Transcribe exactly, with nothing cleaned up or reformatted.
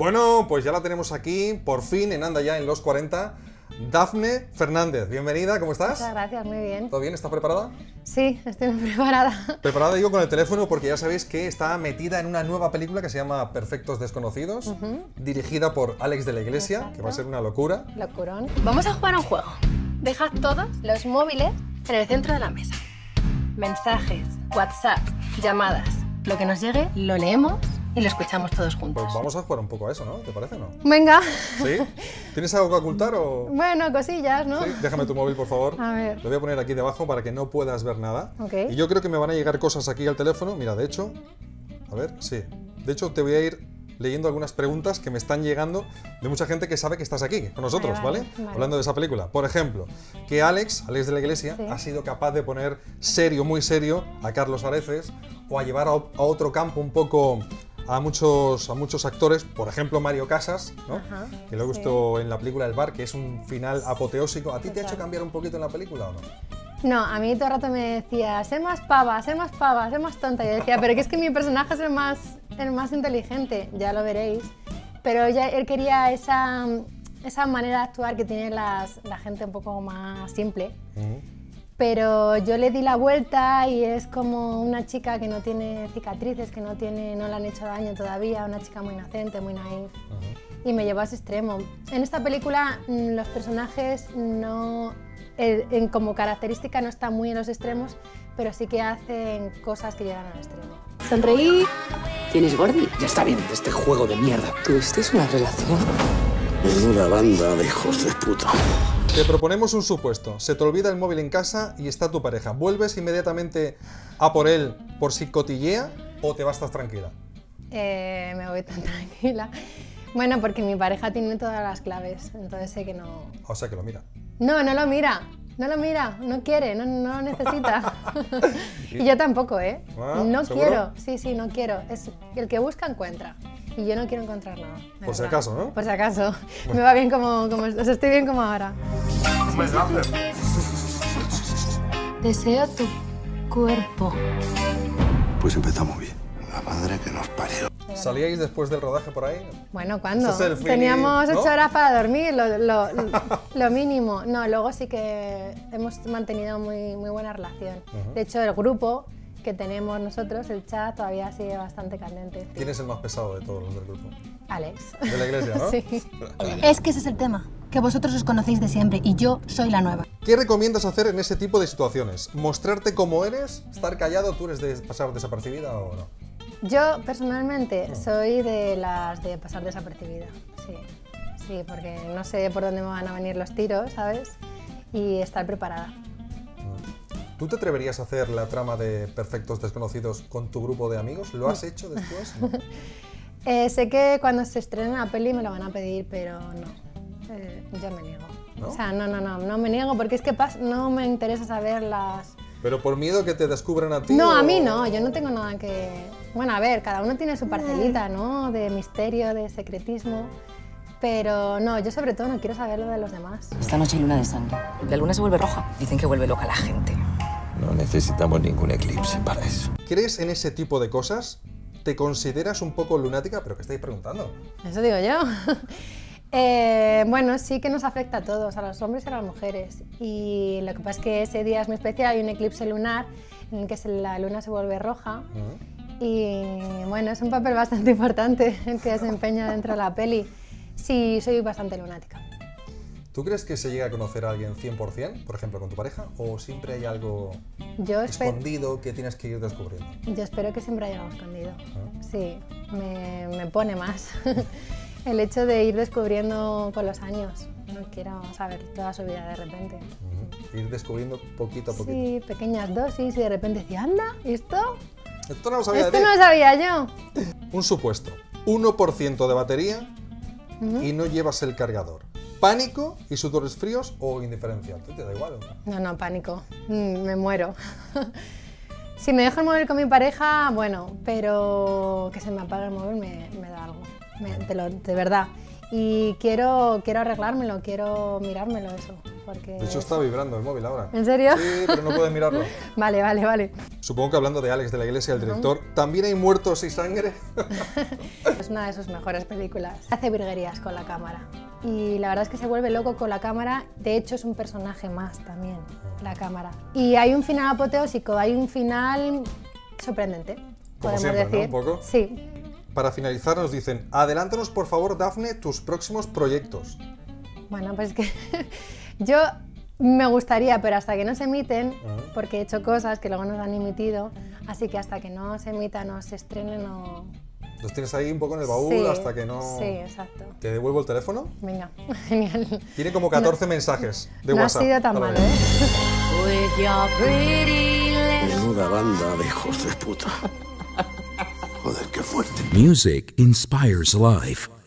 Bueno, pues ya la tenemos aquí, por fin, en Anda ya en los cuarenta. Dafne Fernández, bienvenida, ¿cómo estás? Muchas gracias, muy bien. ¿Todo bien? ¿Estás preparada? Sí, estoy muy preparada. Preparada, digo, con el teléfono porque ya sabéis que está metida en una nueva película que se llama Perfectos Desconocidos, uh-huh. dirigida por Alex de la Iglesia, exacto. que va a ser una locura. Locurón. Vamos a jugar a un juego. Dejad todos los móviles en el centro de la mesa. Mensajes, WhatsApp, llamadas. Lo que nos llegue, lo leemos y lo escuchamos todos juntos. Pues vamos a jugar un poco a eso, ¿no? ¿Te parece, no? Venga. ¿Sí? ¿Tienes algo que ocultar o...? Bueno, cosillas, ¿no? ¿Sí? Déjame tu móvil, por favor. A ver. Lo voy a poner aquí debajo para que no puedas ver nada. Ok. Y yo creo que me van a llegar cosas aquí al teléfono. Mira, de hecho... A ver, sí. De hecho, te voy a ir leyendo algunas preguntas que me están llegando de mucha gente que sabe que estás aquí con nosotros, ah, ¿vale? ¿vale? Hablando de esa película. Por ejemplo, que Alex, Alex de la Iglesia, sí. ha sido capaz de poner serio, muy serio, a Carlos Areces o a llevar a, a otro campo un poco... A muchos, a muchos actores, por ejemplo Mario Casas, ¿no? Ajá, que le gustó sí. en la película El Bar, que es un final apoteósico. ¿A ti te ha hecho cambiar un poquito en la película o no? No, a mí todo el rato me decía, sé más pava, sé más pava, sé más tonta. Y yo decía, pero que es que mi personaje es el más, el más inteligente, ya lo veréis. Pero ya él quería esa, esa manera de actuar que tiene las, la gente un poco más simple. Mm. Pero yo le di la vuelta y es como una chica que no tiene cicatrices, que no, tiene, no le han hecho daño todavía, una chica muy inocente, muy naif, uh-huh. y me llevó a ese extremo. En esta película los personajes no, en, como característica no están muy en los extremos, pero sí que hacen cosas que llegan al extremo. Sonreí. ¿Tienes Gordy? Ya está bien de este juego de mierda. ¿Tuviste una relación? Es una banda de hijos de puta. Te proponemos un supuesto. Se te olvida el móvil en casa y está tu pareja. ¿Vuelves inmediatamente a por él por si cotillea o te vas tan tranquila? Eh, me voy tan tranquila. Bueno, porque mi pareja tiene todas las claves, entonces sé que no... O sea, que lo mira. No, no lo mira. No lo mira. No quiere. No, no lo necesita. Y yo tampoco, ¿eh? Ah, no ¿seguro? Quiero. Sí, sí, no quiero. Es el que busca, encuentra. Y yo no quiero encontrar nada. Por si acaso, ¿no? Por si acaso. Bueno. Me va bien como, como... O sea, estoy bien como ahora. Me Deseo tu cuerpo. Pues empezamos bien. La madre que nos parió. ¿Salíais después del rodaje por ahí? Bueno, ¿cuándo? Selfie, teníamos ocho ¿no? horas para dormir, lo, lo, lo mínimo. No, luego sí que hemos mantenido muy, muy buena relación. Uh-huh. De hecho, el grupo... que tenemos nosotros, el chat, todavía sigue bastante candente. ¿Quién es el más pesado de todos los del grupo? Alex. De la Iglesia, ¿no? Sí. Es que ese es el tema, que vosotros os conocéis de siempre y yo soy la nueva. ¿Qué recomiendas hacer en ese tipo de situaciones? ¿Mostrarte cómo eres? ¿Estar callado? ¿Tú eres de pasar desapercibida o no? Yo, personalmente, no. soy de las de pasar desapercibida, sí. Sí, porque no sé por dónde me van a venir los tiros, ¿sabes? Y estar preparada. ¿Tú te atreverías a hacer la trama de Perfectos Desconocidos con tu grupo de amigos? ¿Lo has hecho después? No. eh, sé que cuando se estrene la peli me lo van a pedir, pero no. Eh, yo me niego. ¿No? O sea, no, no, no, no me niego porque es que no me interesa saber las... ¿Pero por miedo que te descubran a ti? No, o... a mí no, yo no tengo nada que... Bueno, a ver, cada uno tiene su parcelita, ¿no? De misterio, de secretismo... Pero no, yo sobre todo no quiero saber lo de los demás. Esta noche hay luna de sangre. La luna se vuelve roja. Dicen que vuelve loca la gente. No necesitamos ningún eclipse para eso. ¿Crees en ese tipo de cosas? ¿Te consideras un poco lunática? ¿Pero qué estáis preguntando? Eso digo yo. eh, bueno, sí que nos afecta a todos, a los hombres y a las mujeres. Y lo que pasa es que ese día es muy especial. Hay un eclipse lunar en el que la luna se vuelve roja. Uh-huh. Y bueno, es un papel bastante importante el que desempeña dentro de la peli. Sí, soy bastante lunática. ¿Tú crees que se llega a conocer a alguien cien por cien, por ejemplo, con tu pareja, o siempre hay algo yo escondido que tienes que ir descubriendo? Yo espero que siempre haya algo escondido. ¿Ah? Sí, me, me pone más el hecho de ir descubriendo con los años. No quiero saber toda su vida de repente. Uh-huh. Ir descubriendo poquito a poquito. Sí, pequeñas dosis y de repente decía, anda, ¿y esto? Esto no lo sabía, esto no lo sabía yo. Un supuesto, uno por ciento de batería, uh-huh. y no llevas el cargador. ¿Pánico y sudores fríos o indiferencia? ¿Tú te da igual o no? No, no, pánico. Mm, me muero. Si me dejo el móvil con mi pareja, bueno, pero que se me apague el móvil me, me da algo. Me, de, lo, de verdad. Y quiero, quiero arreglármelo, quiero mirármelo eso. porque... De hecho está vibrando el móvil ahora. ¿En serio? Sí, pero no puedes mirarlo. Vale, vale, vale. Supongo que hablando de Alex de la Iglesia, el director, ¿también hay muertos y sangre? Es una de sus mejores películas. Hace virguerías con la cámara. Y la verdad es que se vuelve loco con la cámara. De hecho, es un personaje más también, la cámara. Y hay un final apoteósico, hay un final sorprendente, como podemos siempre, decir. ¿No? ¿Un poco? Sí. Para finalizar nos dicen, adelántanos por favor, Dafne, tus próximos proyectos. Bueno, pues que yo me gustaría, pero hasta que no se emiten, uh-huh. porque he hecho cosas que luego nos han emitido, así que hasta que no se emitan o se estrenen o... Los tienes ahí un poco en el baúl, sí, hasta que no... Sí, exacto. ¿Te devuelvo el teléfono? Venga, genial. Tiene como catorce no, mensajes de no WhatsApp. No ha sido tan malo, ¿eh? Menuda banda de hijos de puta. Joder, qué fuerte. Music inspires life.